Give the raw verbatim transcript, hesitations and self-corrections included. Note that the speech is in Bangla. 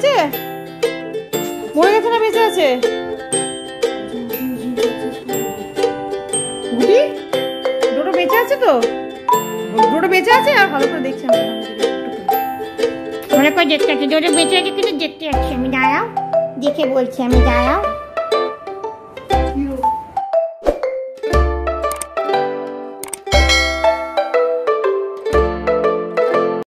হয়েছে? মরে গেছে না বেঁচে আছে? ডোডো বেঁচে আছে তো? ডোডো বেঁচে আছে? আর ভালো করে দেখছি আমি, মনে করে দেখতে আছে। ডোডো বেঁচে আছে কিন্তু দেখতে যাচ্ছি আমি, দাঁড়াও দেখে বলছি আমি, দাঁড়াও।